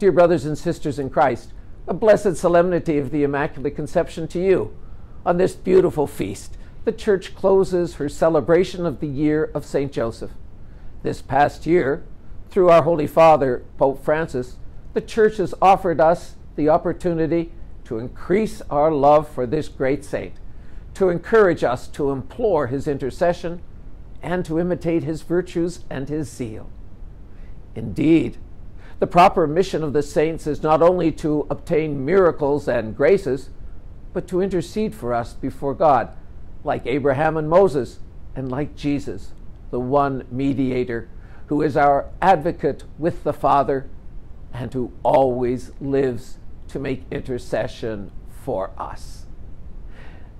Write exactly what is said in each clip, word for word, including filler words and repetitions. Dear brothers and sisters in Christ, a blessed solemnity of the Immaculate Conception to you. On this beautiful feast, the Church closes her celebration of the year of Saint Joseph. This past year, through our Holy Father, Pope Francis, the Church has offered us the opportunity to increase our love for this great saint, to encourage us to implore his intercession, and to imitate his virtues and his zeal. Indeed, the proper mission of the saints is not only to obtain miracles and graces, but to intercede for us before God, like Abraham and Moses, and like Jesus, the one mediator, who is our advocate with the Father, and who always lives to make intercession for us.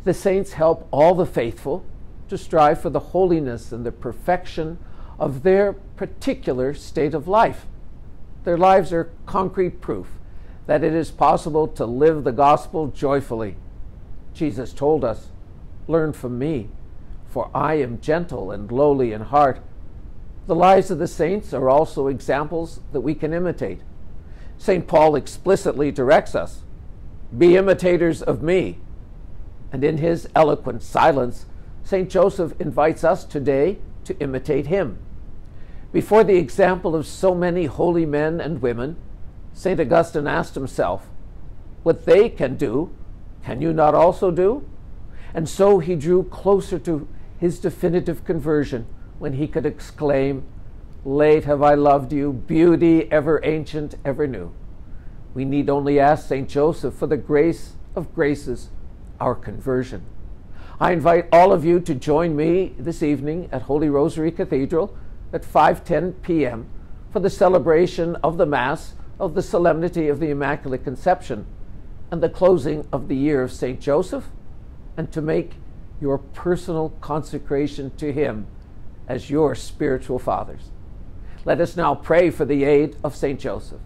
The saints help all the faithful to strive for the holiness and the perfection of their particular state of life. Their lives are concrete proof that it is possible to live the gospel joyfully. Jesus told us, "Learn from me, for I am gentle and lowly in heart." The lives of the saints are also examples that we can imitate. Saint Paul explicitly directs us, "Be imitators of me." And in his eloquent silence, Saint Joseph invites us today to imitate him. Before the example of so many holy men and women, Saint Augustine asked himself, "What they can do, can you not also do?" And so he drew closer to his definitive conversion when he could exclaim, "Late have I loved you, beauty ever ancient, ever new." We need only ask Saint Joseph for the grace of graces, our conversion. I invite all of you to join me this evening at Holy Rosary Cathedral at five ten p m for the celebration of the Mass of the Solemnity of the Immaculate Conception and the closing of the year of Saint Joseph, and to make your personal consecration to him as your spiritual fathers. Let us now pray for the aid of Saint Joseph.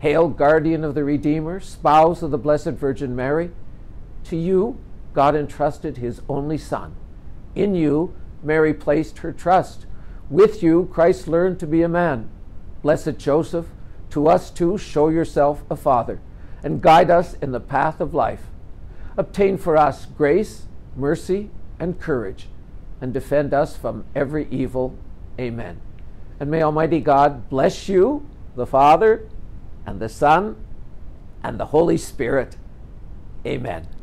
Hail, guardian of the Redeemer, spouse of the Blessed Virgin Mary. To you, God entrusted his only Son. In you, Mary placed her trust. With you, Christ learned to be a man. Blessed Joseph, to us too show yourself a father, and guide us in the path of life. Obtain for us grace, mercy, and courage, and defend us from every evil. Amen. And may Almighty God bless you, the Father, and the Son, and the Holy Spirit. Amen.